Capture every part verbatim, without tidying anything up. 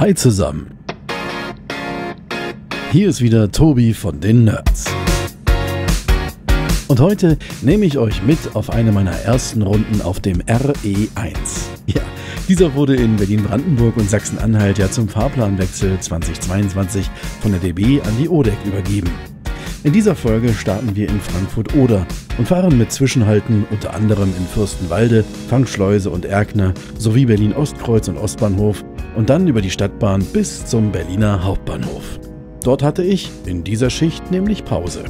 Hi zusammen. Hier ist wieder Tobi von den Nerds. Und heute nehme ich euch mit auf eine meiner ersten Runden auf dem R E eins. Ja, dieser wurde in Berlin-Brandenburg und Sachsen-Anhalt ja zum Fahrplanwechsel zweitausendzweiundzwanzig von der D B an die O D E G übergeben. In dieser Folge starten wir in Frankfurt (Oder) und fahren mit Zwischenhalten unter anderem in Fürstenwalde, Fangschleuse und Erkner sowie Berlin Ostkreuz und Ostbahnhof und dann über die Stadtbahn bis zum Berliner Hauptbahnhof. Dort hatte ich in dieser Schicht nämlich Pause.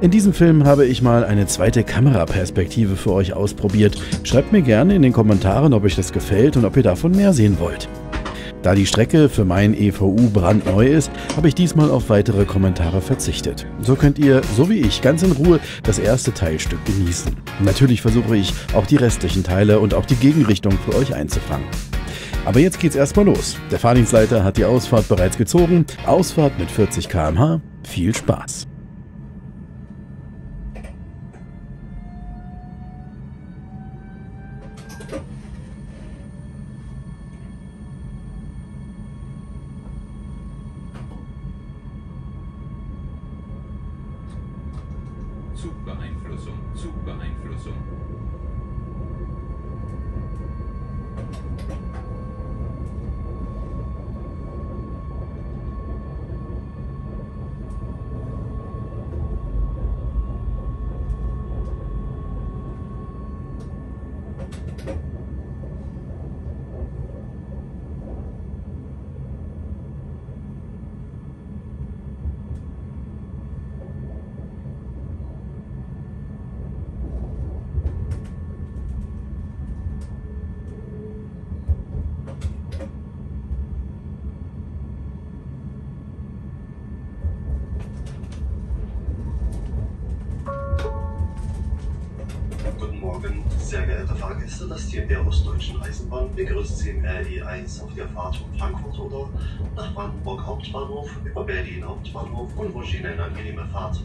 In diesem Film habe ich mal eine zweite Kameraperspektive für euch ausprobiert. Schreibt mir gerne in den Kommentaren, ob euch das gefällt und ob ihr davon mehr sehen wollt. Da die Strecke für mein E V U brandneu ist, habe ich diesmal auf weitere Kommentare verzichtet. So könnt ihr, so wie ich, ganz in Ruhe das erste Teilstück genießen. Natürlich versuche ich, auch die restlichen Teile und auch die Gegenrichtung für euch einzufangen. Aber jetzt geht's erstmal los. Der Fahrdienstleiter hat die Ausfahrt bereits gezogen. Ausfahrt mit vierzig Kilometer pro Stunde. Viel Spaß! Zugbeeinflussung, Zugbeeinflussung. Sehr geehrte Fahrgäste, das Team der Ostdeutschen Eisenbahn begrüßt Sie im R E eins auf der Fahrt von Frankfurt (Oder) nach Brandenburg Hauptbahnhof über Berlin Hauptbahnhof und wünscht Ihnen eine angenehme Fahrt.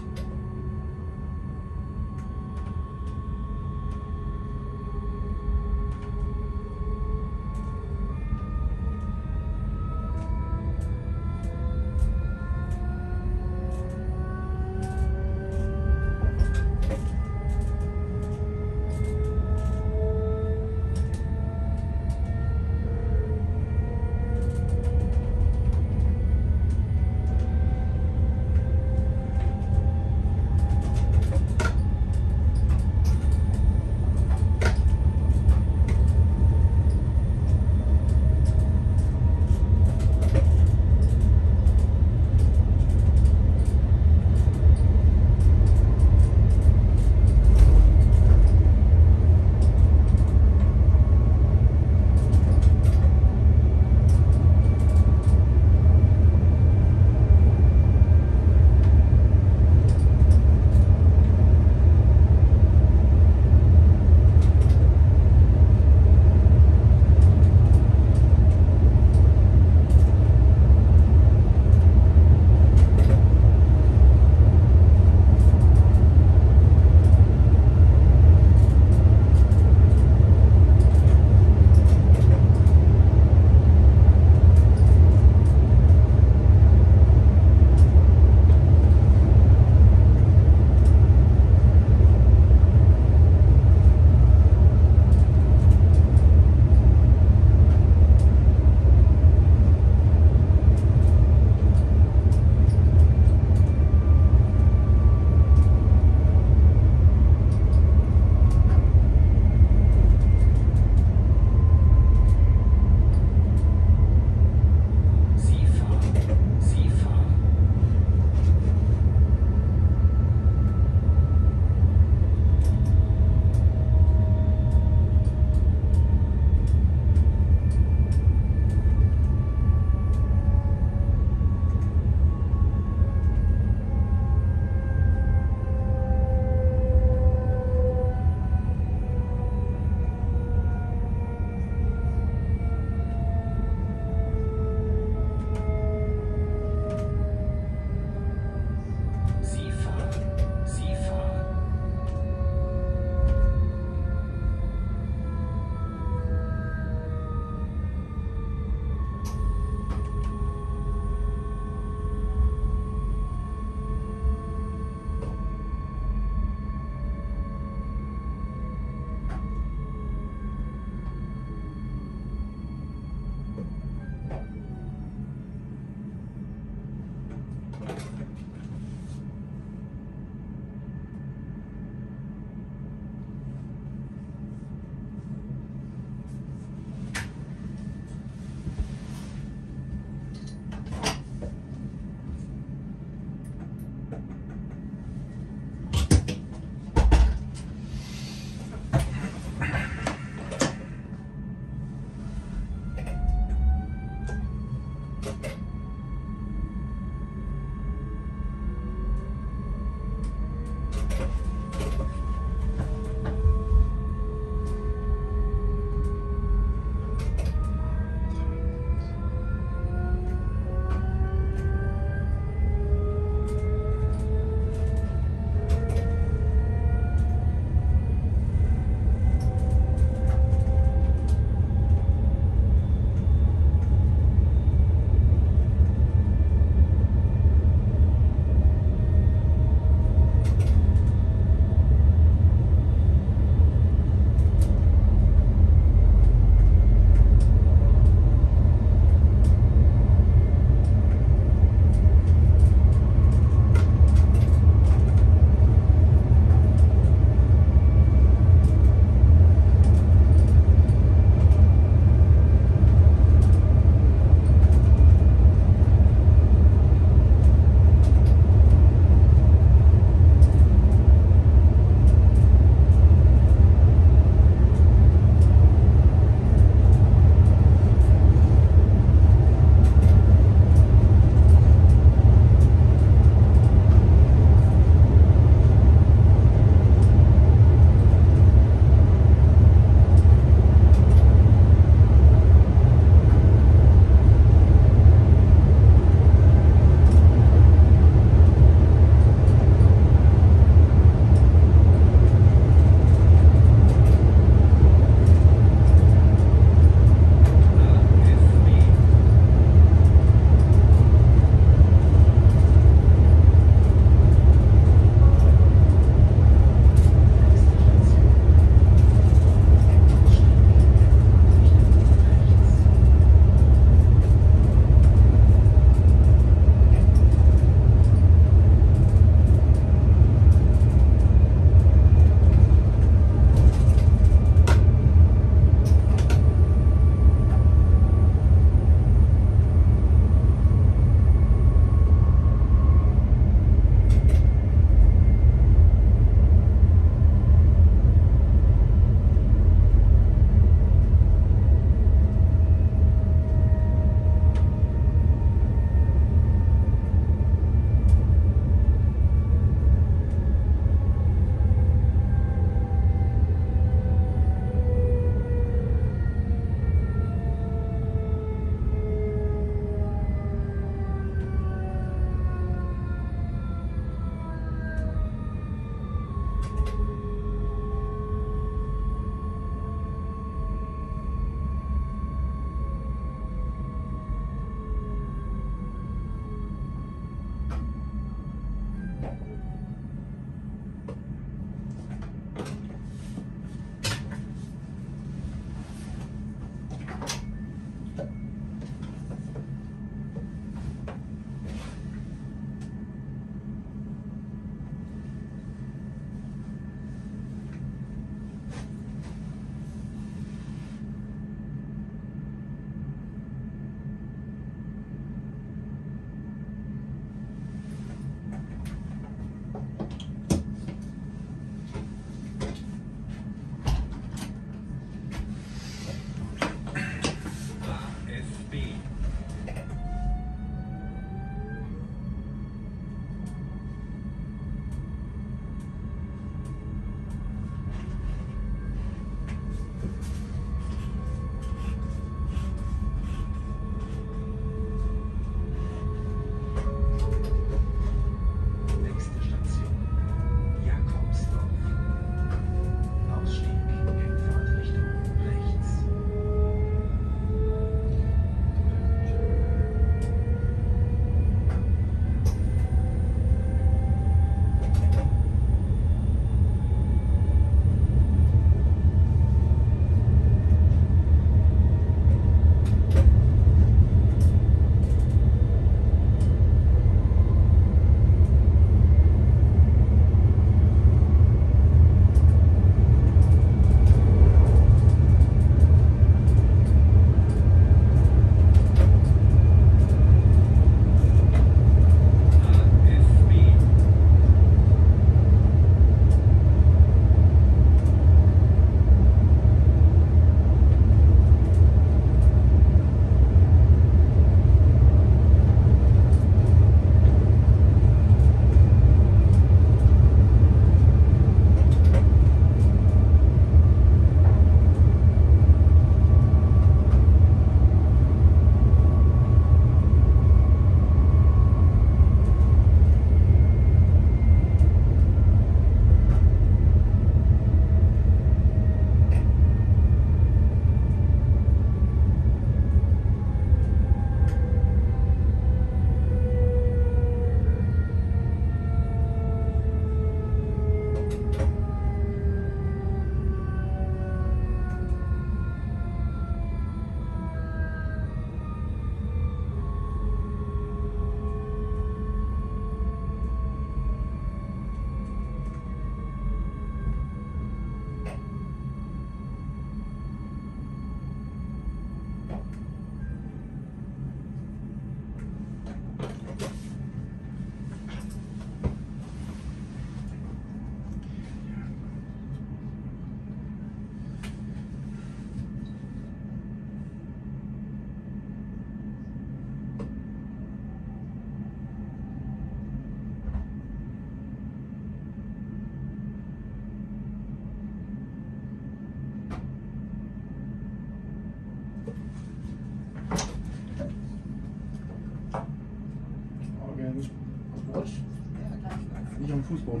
im Fußball.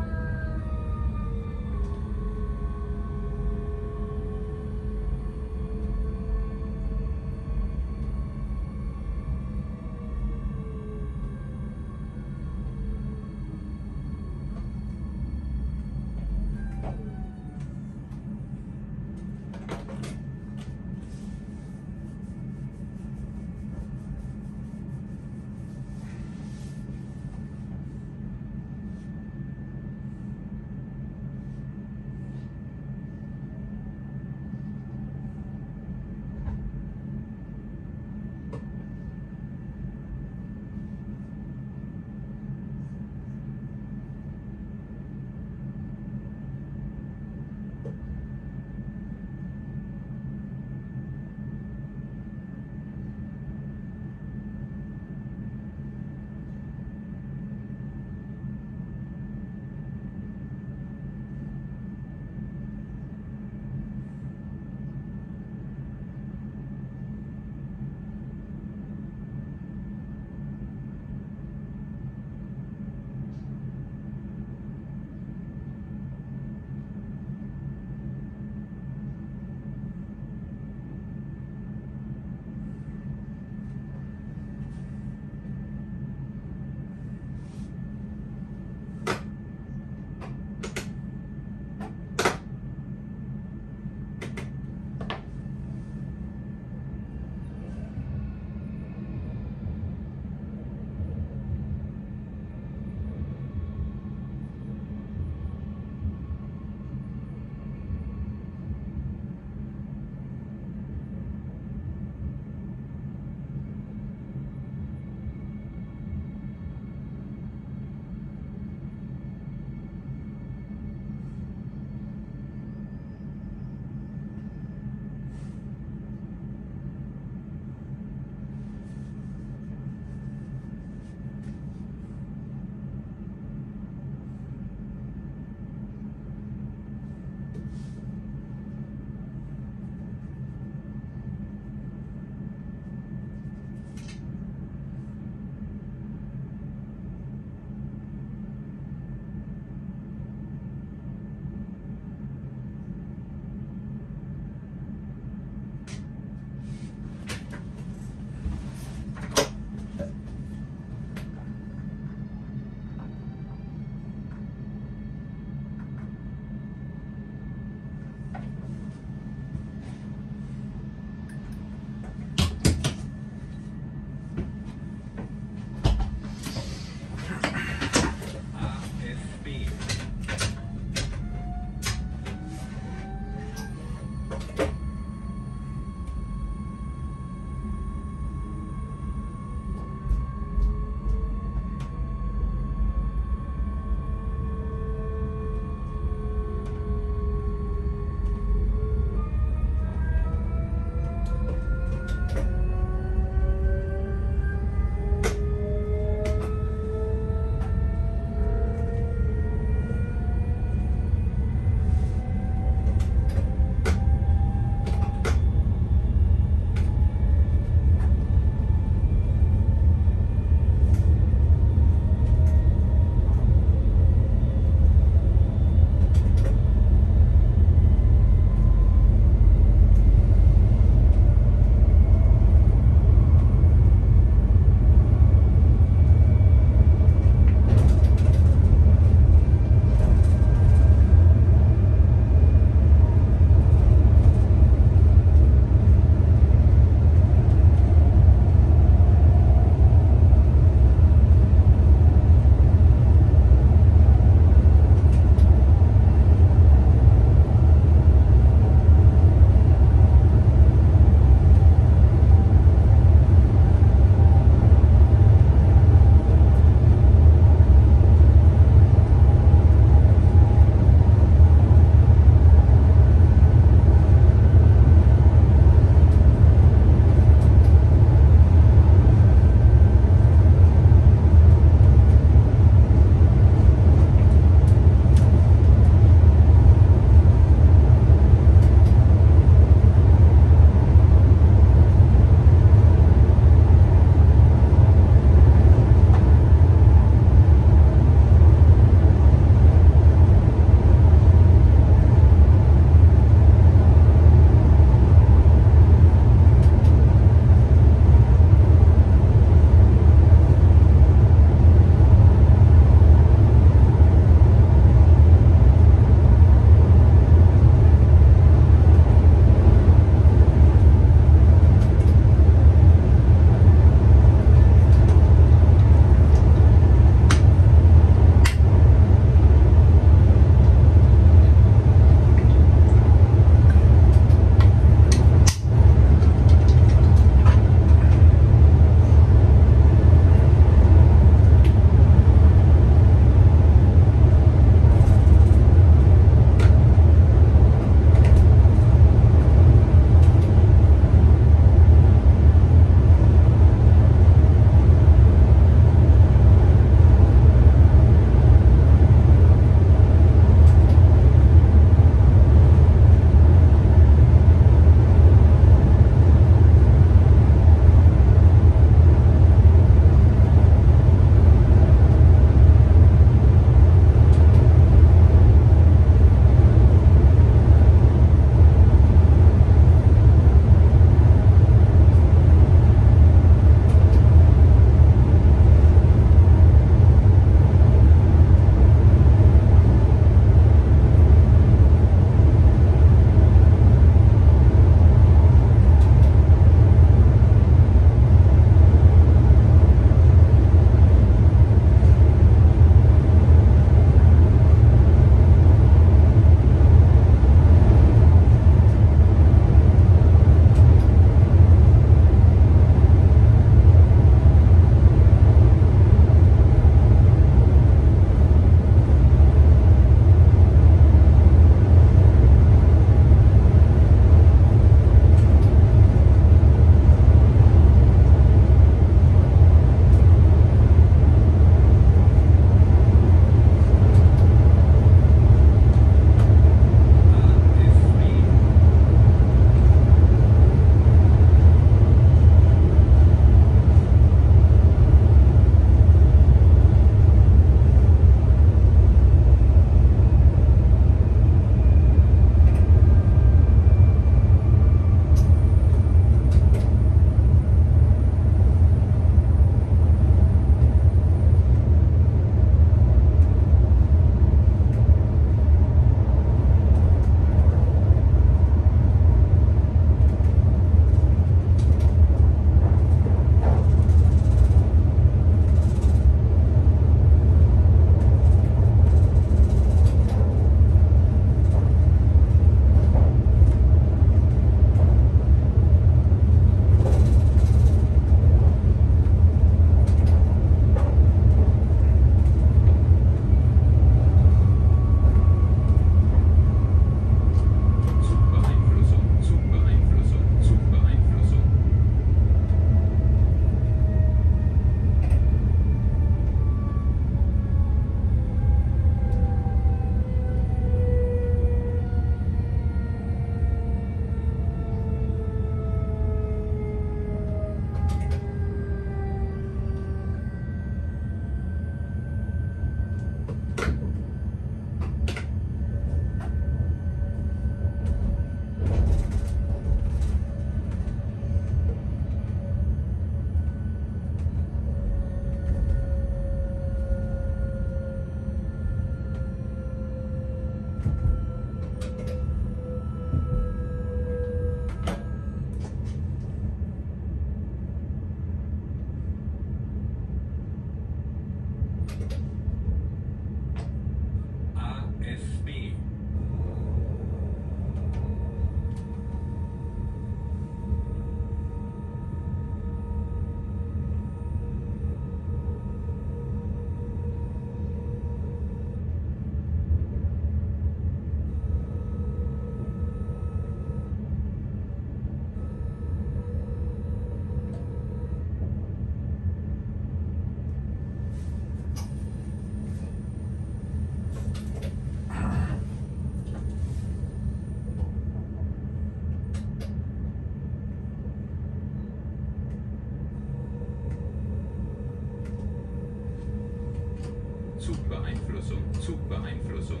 Zugbeeinflussung, Zugbeeinflussung.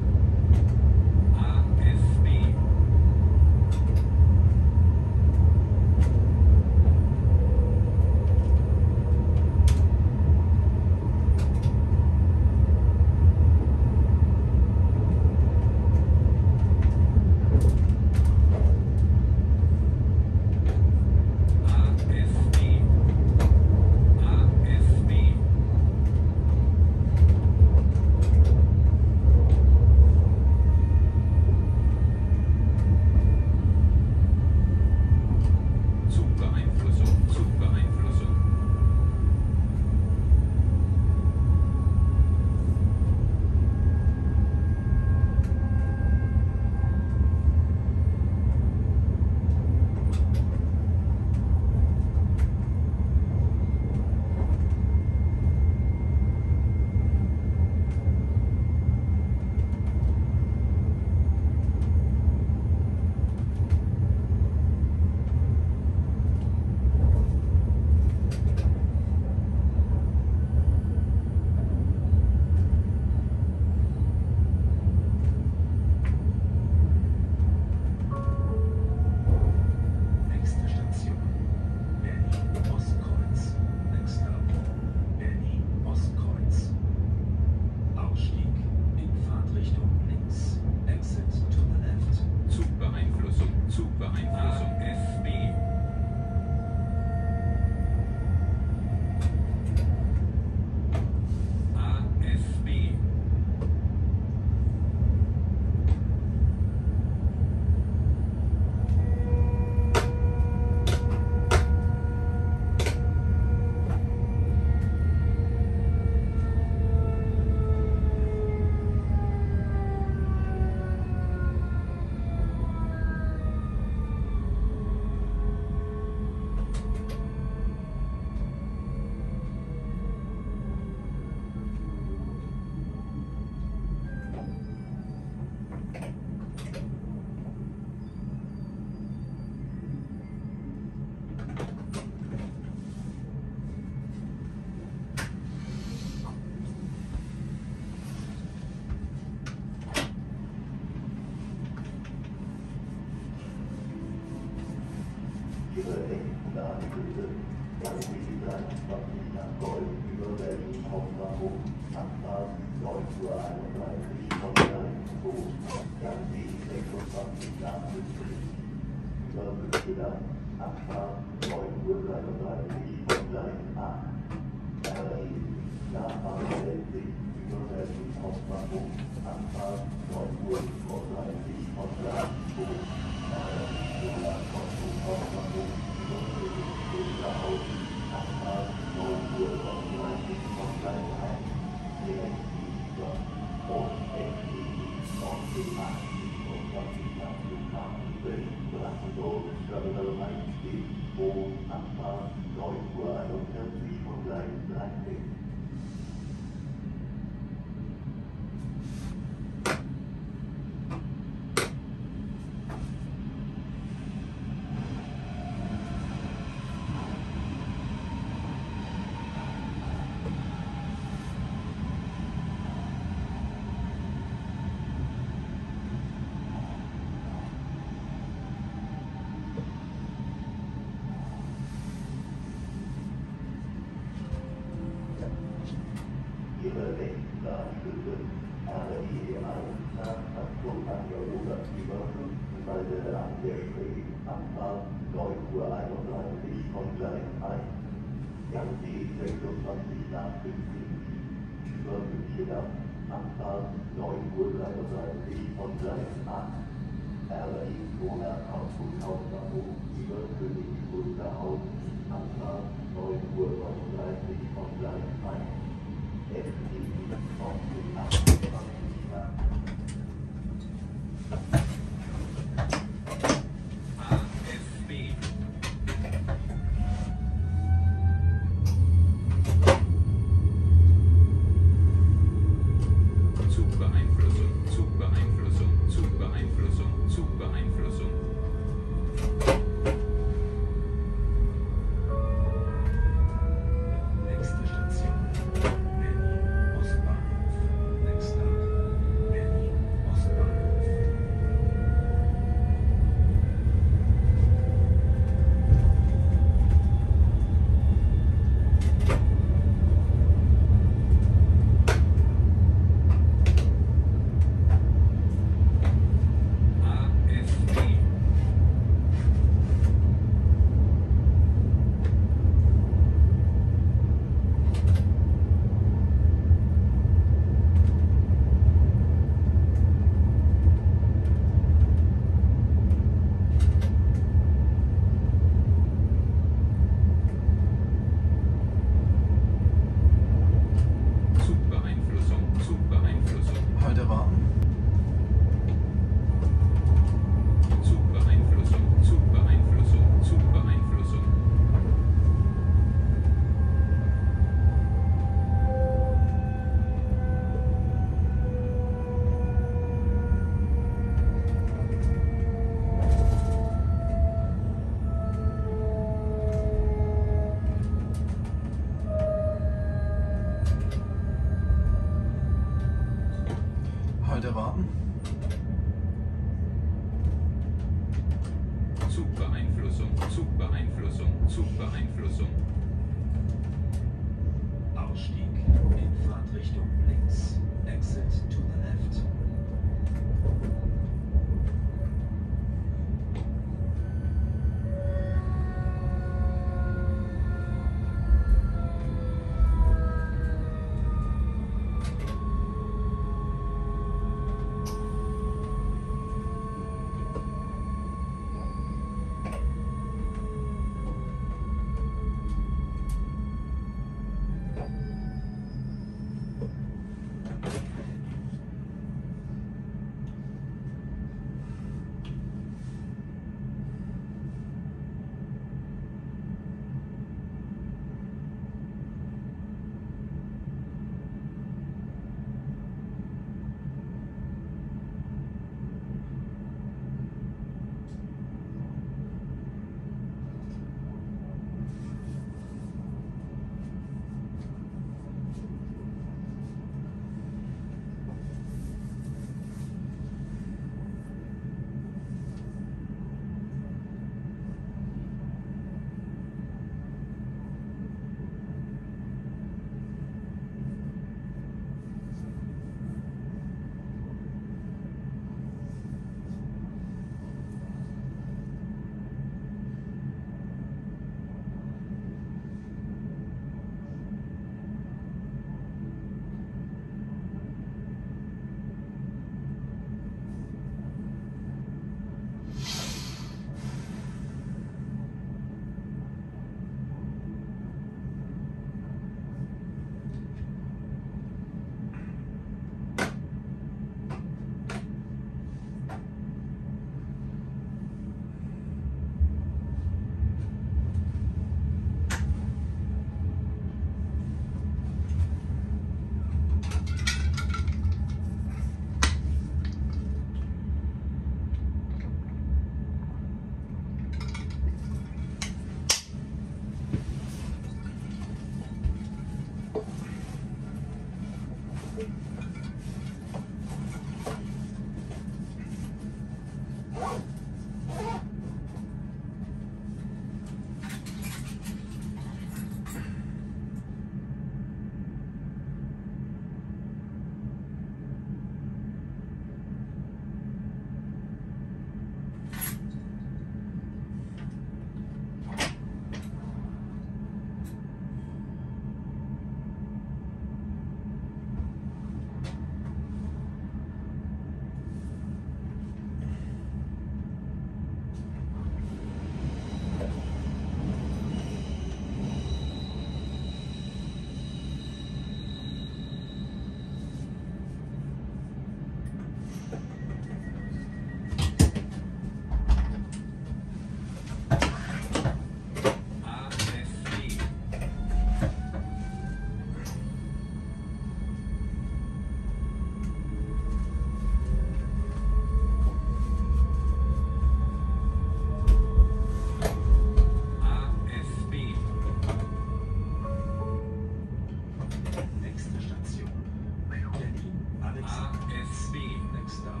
Höchst ab.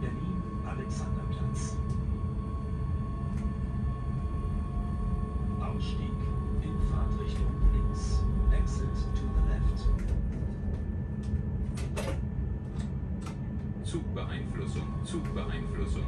Berlin Alexanderplatz. Ausstieg in Fahrtrichtung links. Exit to the left. Zugbeeinflussung, Zugbeeinflussung.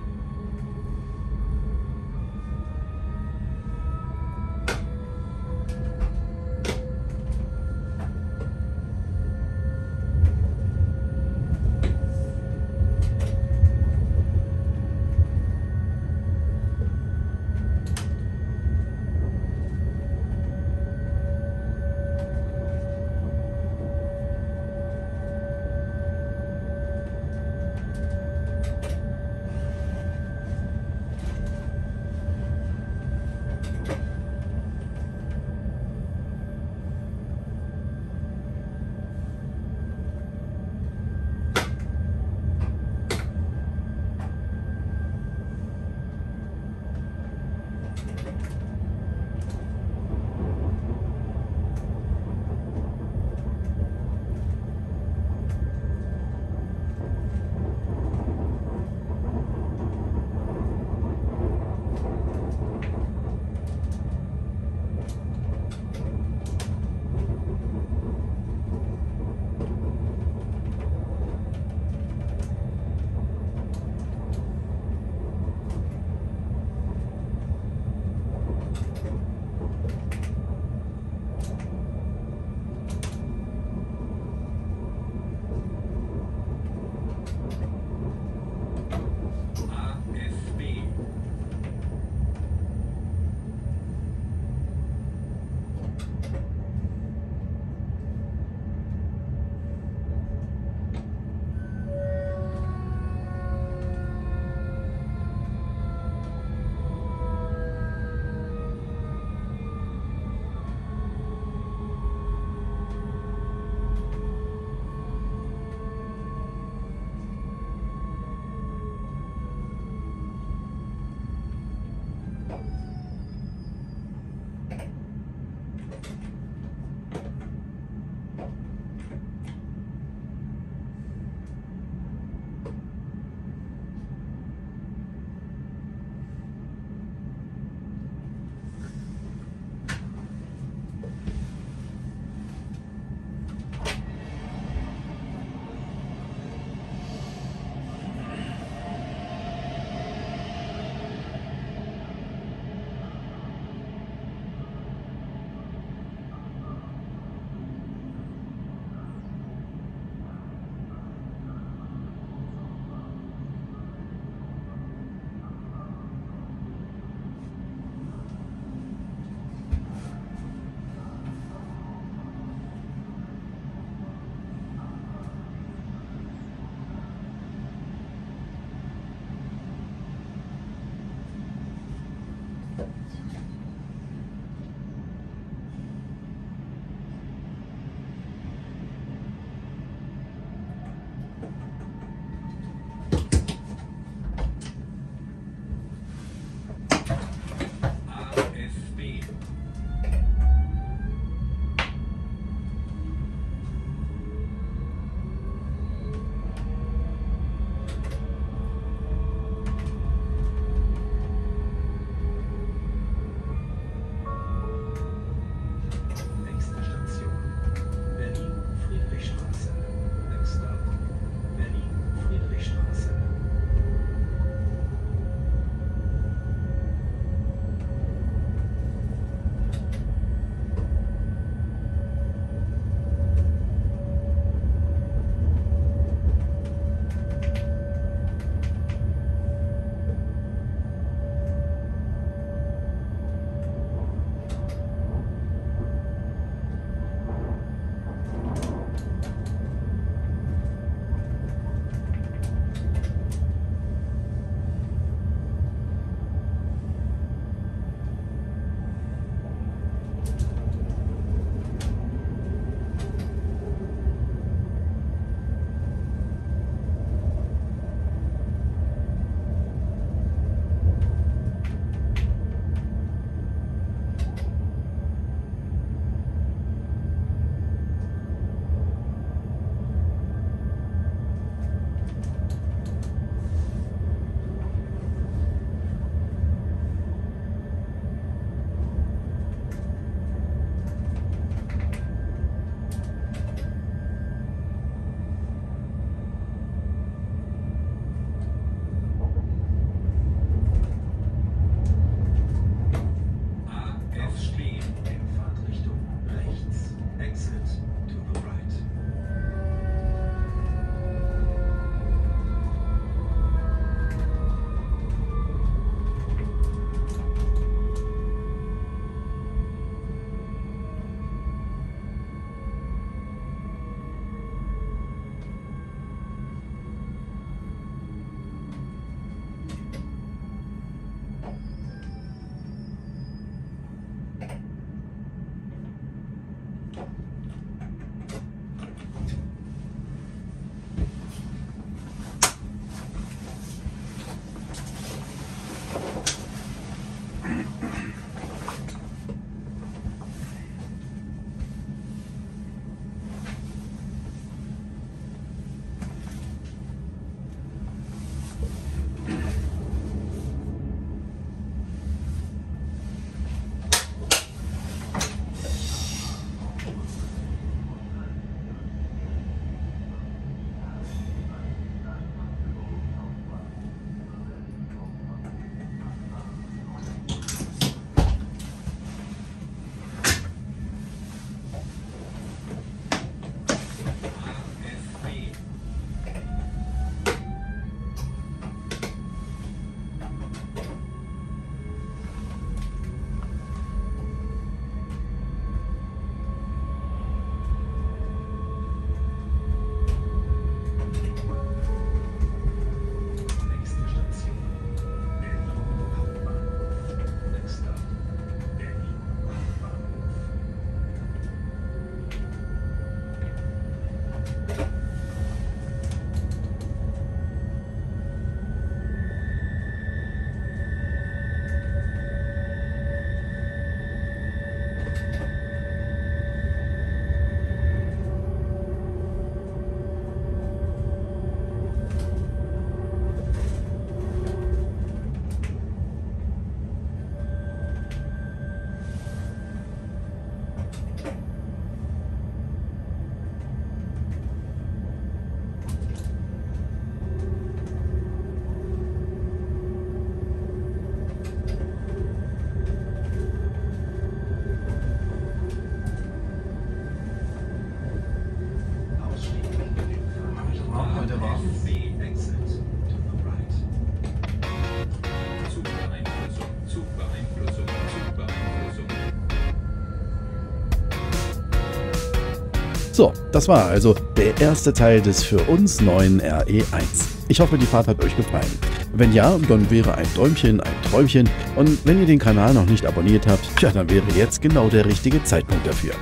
So, das war also der erste Teil des für uns neuen R E eins. Ich hoffe, die Fahrt hat euch gefallen. Wenn ja, dann wäre ein Däumchen ein Träumchen. Und wenn ihr den Kanal noch nicht abonniert habt, ja, dann wäre jetzt genau der richtige Zeitpunkt dafür.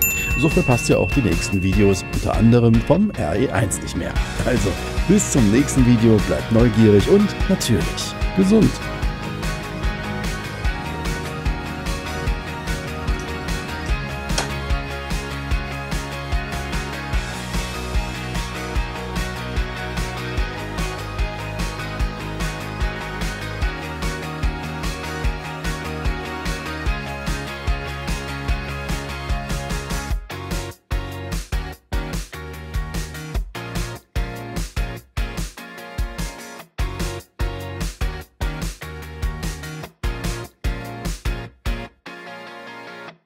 So verpasst ihr auch die nächsten Videos, unter anderem vom R E eins nicht mehr. Also, bis zum nächsten Video, bleibt neugierig und natürlich gesund.